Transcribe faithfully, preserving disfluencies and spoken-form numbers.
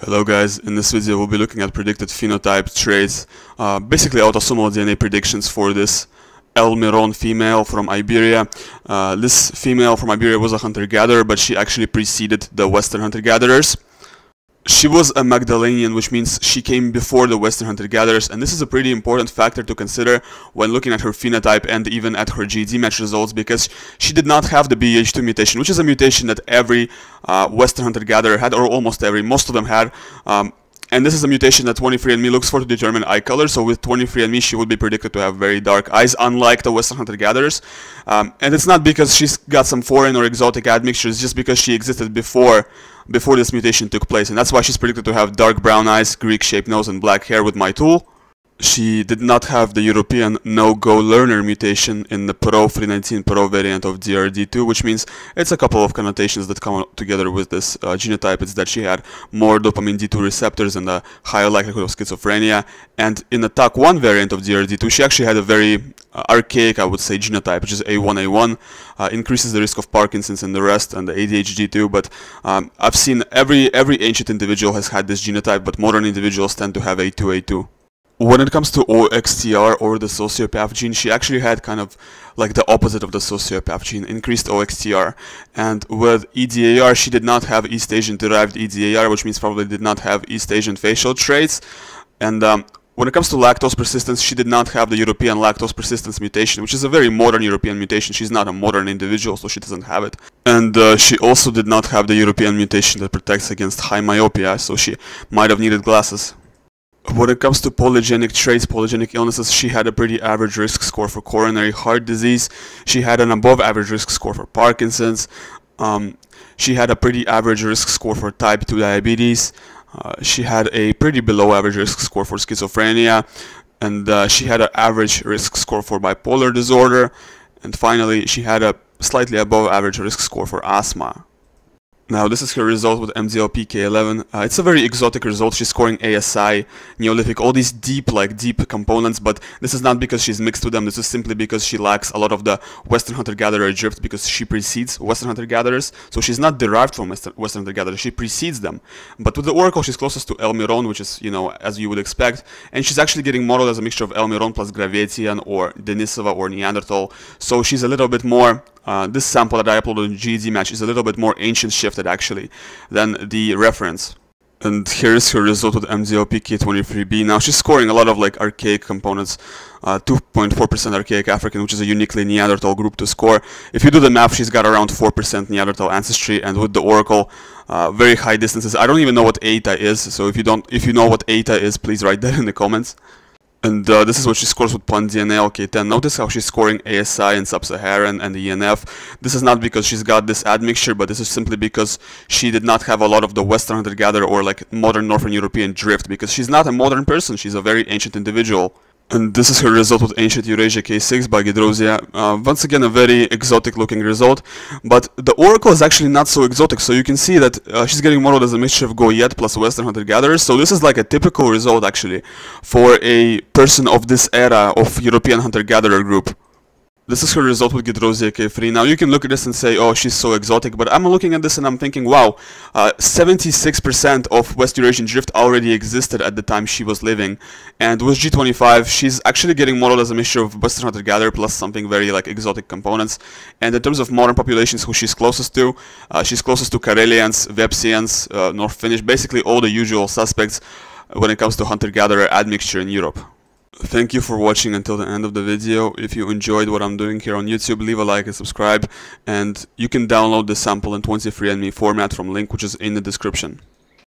Hello guys, in this video we'll be looking at predicted phenotype traits, uh, basically autosomal D N A predictions for this El Miron female from Iberia. Uh, this female from Iberia was a hunter-gatherer, but she actually preceded the Western hunter-gatherers. She was a Magdalenian, which means she came before the Western hunter-gatherers, and this is a pretty important factor to consider when looking at her phenotype and even at her GEDmatch results, because she did not have the B H two mutation, which is a mutation that every uh, Western hunter-gatherer had, or almost every, most of them had. Um, and this is a mutation that twenty-three and me looks for to determine eye color, so with twenty-three and me she would be predicted to have very dark eyes, unlike the Western hunter-gatherers. Um, and it's not because she's got some foreign or exotic admixture, it's just because she existed before before this mutation took place, and that's why she's predicted to have dark brown eyes, Greek-shaped nose, and black hair with my tool. She did not have the European no-go learner mutation in the P R O three nineteen P R O variant of D R D two, which means it's a couple of connotations that come together with this uh, genotype. It's that she had more dopamine D two receptors and a higher likelihood of schizophrenia. And in the T A C one variant of D R D two, she actually had a very uh, archaic, I would say, genotype, which is A one A one, uh, increases the risk of Parkinson's and the rest, and the A D H D too. But um, I've seen every, every ancient individual has had this genotype, but modern individuals tend to have A two A two. When it comes to O X T R, or the sociopath gene, she actually had kind of like the opposite of the sociopath gene, increased O X T R. And with E D A R, she did not have East Asian derived E D A R, which means probably did not have East Asian facial traits. And um, when it comes to lactose persistence, she did not have the European lactose persistence mutation, which is a very modern European mutation. She's not a modern individual, so she doesn't have it. And uh, she also did not have the European mutation that protects against high myopia, so she might have needed glasses. When it comes to polygenic traits, polygenic illnesses, she had a pretty average risk score for coronary heart disease. She had an above average risk score for Parkinson's. Um, she had a pretty average risk score for type two diabetes. Uh, she had a pretty below average risk score for schizophrenia. And uh, she had an average risk score for bipolar disorder. And finally, she had a slightly above average risk score for asthma. Now, this is her result with M Z L P K eleven. Uh, it's a very exotic result. She's scoring A S I, Neolithic, all these deep, like deep components, but this is not because she's mixed with them. This is simply because she lacks a lot of the Western hunter-gatherer drift, because she precedes Western hunter-gatherers. So she's not derived from Western hunter-gatherers. She precedes them. But with the Oracle, she's closest to El Miron, which is, you know, as you would expect. And she's actually getting modeled as a mixture of El Miron plus Gravetian or Denisova or Neanderthal. So she's a little bit more... Uh, this sample that I uploaded in GEDmatch is a little bit more ancient shifted actually than the reference. And here is her result with M Z L P K twenty-three B. Now she's scoring a lot of like archaic components, two point four percent uh, archaic African, which is a uniquely Neanderthal group to score. If you do the math, she's got around four percent Neanderthal ancestry, and with the Oracle, uh, very high distances. I don't even know what eta is, so if you don't, if you know what eta is, please write that in the comments. And uh, this is what she scores with P O N D N L K ten. Notice how she's scoring A S I and Sub-Saharan and the E N F. This is not because she's got this admixture, but this is simply because she did not have a lot of the Western hunter-gatherer or like modern Northern European drift, because she's not a modern person, she's a very ancient individual. And this is her result with Ancient Eurasia K six by Gedrosia. Uh, once again, a very exotic looking result, but the Oracle is actually not so exotic, so you can see that uh, she's getting modeled as a mixture of Goyet plus Western hunter-gatherers, so this is like a typical result actually for a person of this era of European hunter-gatherer group. This is her result with Gedrosia K three. Now you can look at this and say, oh, she's so exotic, but I'm looking at this and I'm thinking, wow, seventy-six percent uh, of West Eurasian drift already existed at the time she was living. And with G twenty-five, she's actually getting modeled as a mixture of Western hunter-gatherer plus something very like exotic components. And in terms of modern populations who she's closest to, uh, she's closest to Karelians, Vepsians, uh, North Finnish, basically all the usual suspects when it comes to hunter-gatherer admixture in Europe. Thank you for watching until the end of the video. If you enjoyed what I'm doing here on YouTube, leave a like and subscribe. And you can download the sample in twenty-three and me format from link, which is in the description.